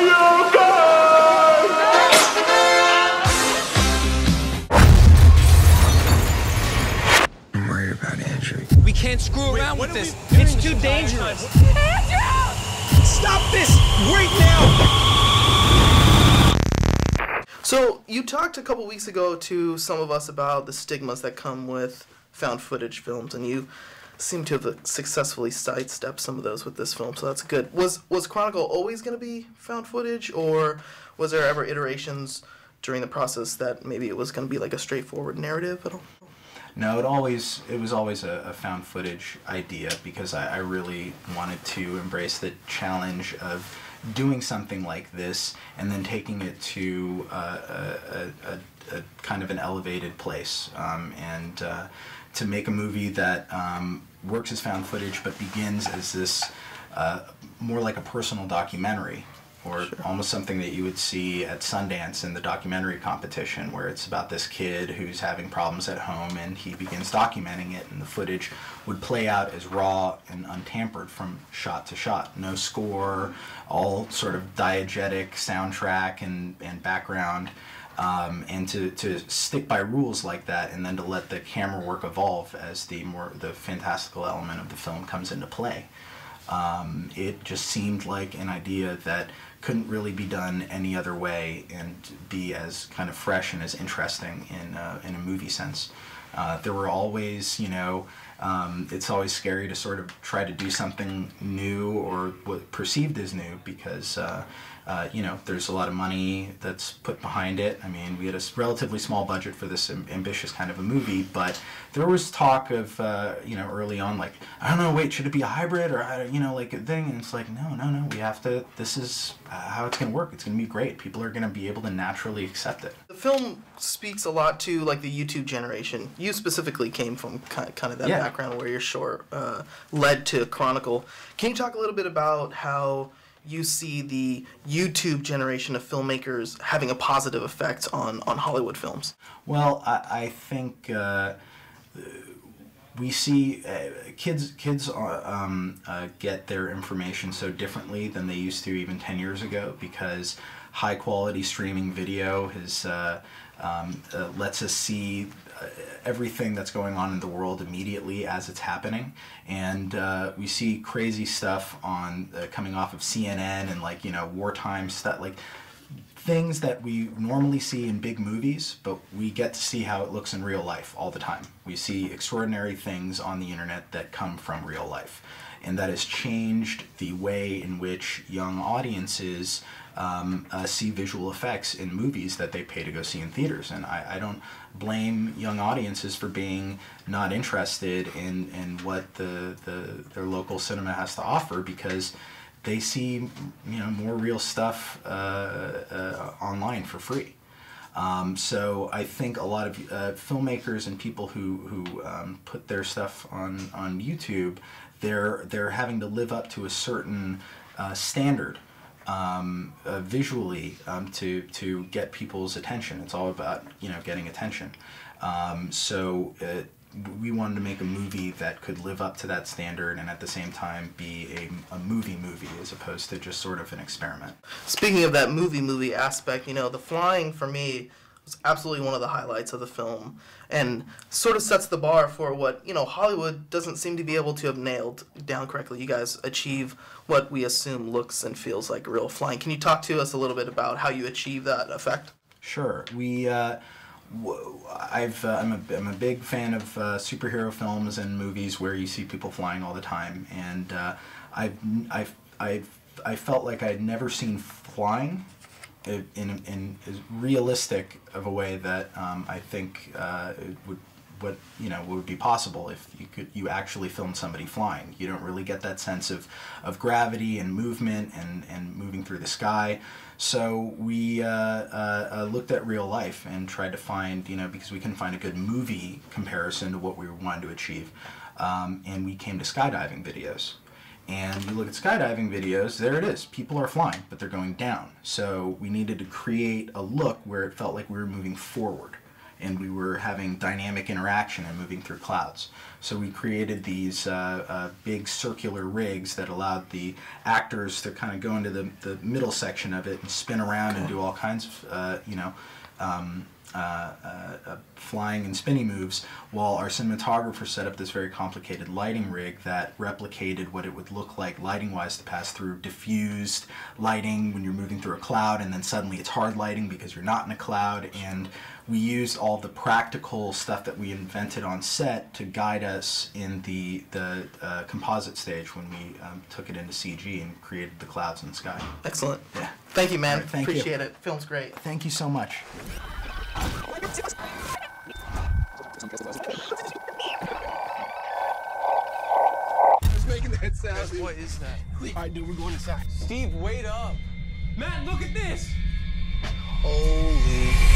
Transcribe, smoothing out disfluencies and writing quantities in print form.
I'm worried about Andrew. We can't screw around with this. It's too dangerous. Andrew! Stop this right now! So, you talked a couple weeks ago to some of us about the stigmas that come with found footage films, and you seem to have successfully sidestepped some of those with this film, so that's good. Was Chronicle always going to be found footage, or was there ever iterations during the process that maybe it was going to be like a straightforward narrative at all? No, it was always a found footage idea, because I really wanted to embrace the challenge of doing something like this and then taking it to a kind of an elevated place, and to make a movie that works as found footage but begins as this more like a personal documentary, or sure, almost something that you would see at Sundance in the documentary competition, where it's about this kid who's having problems at home and he begins documenting it, and the footage would play out as raw and untampered from shot to shot. No score, all sort of diegetic soundtrack and background. And to stick by rules like that, and then to let the camera work evolve as the fantastical element of the film comes into play. It just seemed like an idea that couldn't really be done any other way and be as kind of fresh and as interesting in a movie sense. There were always, you know, it's always scary to sort of try to do something new or what perceived as new, because you know, there's a lot of money that's put behind it. I mean, we had a relatively small budget for this ambitious kind of a movie, but there was talk of, you know, early on, like, I don't know, wait, should it be a hybrid or, you know, like a thing? And it's like, no, we have to, this is how it's going to work. It's going to be great. People are going to be able to naturally accept it. The film speaks a lot to, like, the YouTube generation. You specifically came from kind of that background where your short led to Chronicle. Can you talk a little bit about how you see the YouTube generation of filmmakers having a positive effect on Hollywood films? Well, I think we see kids get their information so differently than they used to even 10 years ago, because high-quality streaming video has lets us see everything that's going on in the world immediately as it's happening, and we see crazy stuff on coming off of CNN and, like, you know, wartime stuff, like things that we normally see in big movies, but we get to see how it looks in real life all the time. We see extraordinary things on the internet that come from real life, and that has changed the way in which young audiences see visual effects in movies that they pay to go see in theaters. And I don't blame young audiences for being not interested in what their local cinema has to offer, because they see, you know, more real stuff online for free. So I think a lot of filmmakers and people who put their stuff on YouTube, they're having to live up to a certain standard visually to get people's attention. It's all about, you know, getting attention. We wanted to make a movie that could live up to that standard and at the same time be a movie as opposed to just sort of an experiment. Speaking of that movie aspect, you know, the flying for me was absolutely one of the highlights of the film, and sort of sets the bar for what, you know, Hollywood doesn't seem to be able to have nailed down correctly. You guys achieve what we assume looks and feels like real flying. Can you talk to us a little bit about how you achieve that effect? Sure. We I'm a big fan of superhero films and movies where you see people flying all the time, and I felt like I'd never seen flying in as realistic of a way that I think it would, what, you know, would be possible if you actually filmed somebody flying. You don't really get that sense of gravity and movement and moving through the sky. So we looked at real life and tried to find, you know, because we couldn't find a good movie comparison to what we wanted to achieve, and we came to skydiving videos. And you look at skydiving videos, there it is. People are flying, but they're going down. So we needed to create a look where it felt like we were moving forward and we were having dynamic interaction and moving through clouds. So we created these big circular rigs that allowed the actors to kind of go into the middle section of it and spin around and do all kinds of, flying and spinning moves, while our cinematographer set up this very complicated lighting rig that replicated what it would look like lighting-wise to pass through diffused lighting when you're moving through a cloud, and then suddenly it's hard lighting because you're not in a cloud. And we used all the practical stuff that we invented on set to guide us in the composite stage when we took it into CG and created the clouds in the sky. Excellent. Yeah. Thank you, man. Thank Appreciate you. It. Film's great. Thank you so much. Who's making that sound? What is that? All right, dude, we're going inside. Steve, wait up. Matt, look at this. Holy.